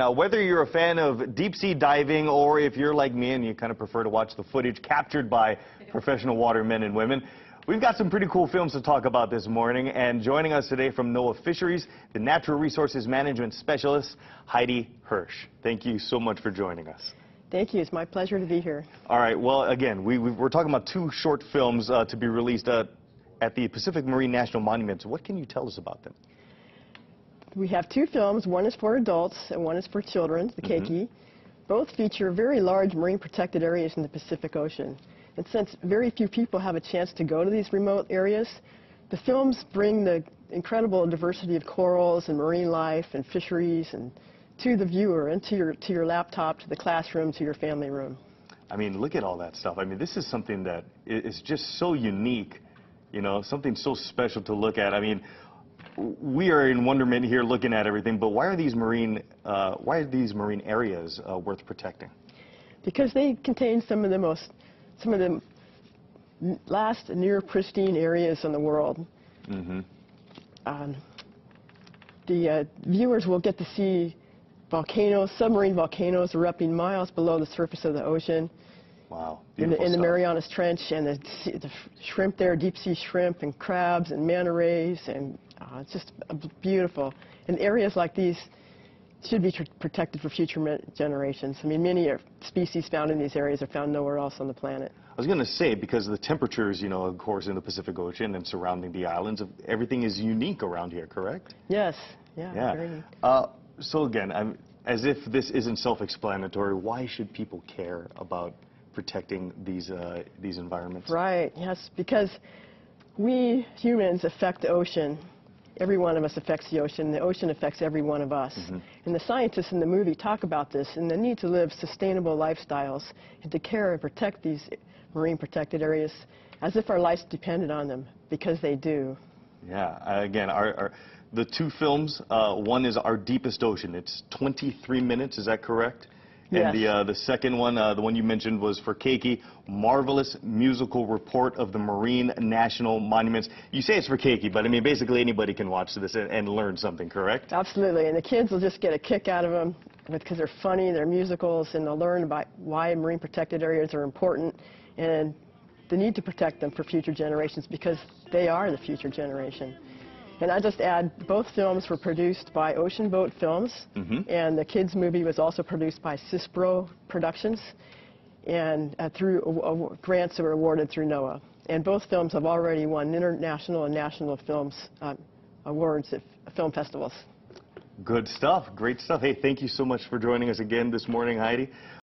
Now, whether you're a fan of deep-sea diving or if you're like me and you kind of prefer to watch the footage captured by professional watermen and women, we've got some pretty cool films to talk about this morning. And joining us today from NOAA Fisheries, the Natural Resources Management Specialist, Heidi Hirsch. Thank you so much for joining us. Thank you. It's my pleasure to be here. All right. Well, again, we're talking about two short films to be released at the Pacific Marine National Monuments. What can you tell us about them? We have two films. One is for adults and one is for children, the Keiki. Both feature very large marine protected areas in the Pacific Ocean. And since very few people have a chance to go to these remote areas, the films bring the incredible diversity of corals and marine life and fisheries and to the viewer and to your laptop, to the classroom, to your family room. I mean, look at all that stuff. I mean, this is something that is just so unique, you know, something so special to look at. I mean, we are in wonderment here looking at everything, but why are these marine areas worth protecting? Because they contain some of the last near pristine areas in the world. The viewers will get to see volcanoes, submarine volcanoes erupting miles below the surface of the ocean. Wow, beautiful in the Marianas Trench, and the shrimp there, deep sea shrimp and crabs and manta rays, and it's just beautiful. And areas like these should be protected for future generations. I mean, many species found in these areas are found nowhere else on the planet. I was going to say, because of the temperatures, you know, of course, in the Pacific Ocean and surrounding the islands, everything is unique around here, correct? Yes, yeah. Very neat. So again, as if this isn't self-explanatory, why should people care about protecting these environments? Right, yes, because we humans affect the ocean. Every one of us affects the ocean. The ocean affects every one of us. And the scientists in the movie talk about this and the need to live sustainable lifestyles and to care and protect these marine protected areas as if our lives depended on them, because they do. Yeah, again, the two films, one is Our Deepest Ocean. It's 23 minutes, is that correct? Yes. And the second one, the one you mentioned, was for Keiki, Marvelous Musical Report of the Marine National Monuments. You say it's for Keiki, but I mean, basically anybody can watch this and learn something, correct? Absolutely, and the kids will just get a kick out of them because they're funny, they're musicals, and they'll learn about why marine protected areas are important and the need to protect them for future generations, because they are the future generation. And I just add, both films were produced by Ocean Boat Films, and the kids' movie was also produced by CISPRO Productions, and through grants that were awarded through NOAA. And both films have already won international and national films awards at film festivals. Good stuff. Great stuff. Hey, thank you so much for joining us again this morning, Heidi.